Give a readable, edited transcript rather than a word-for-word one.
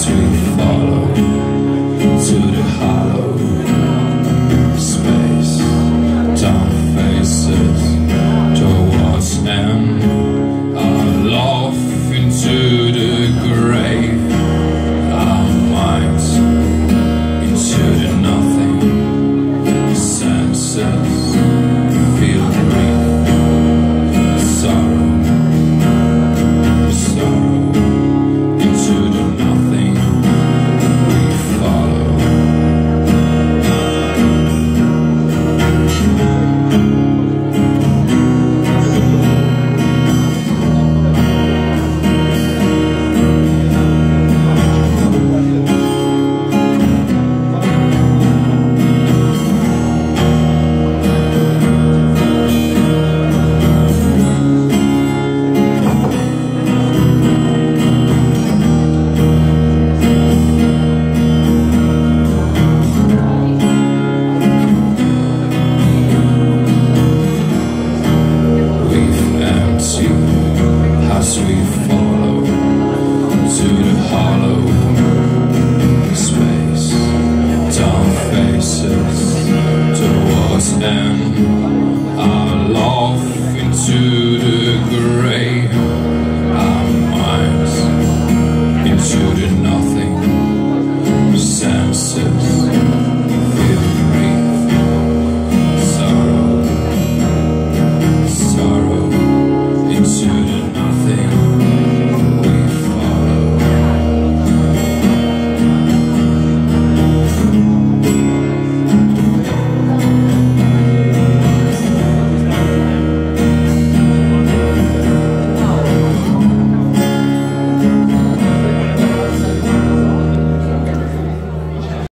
Into the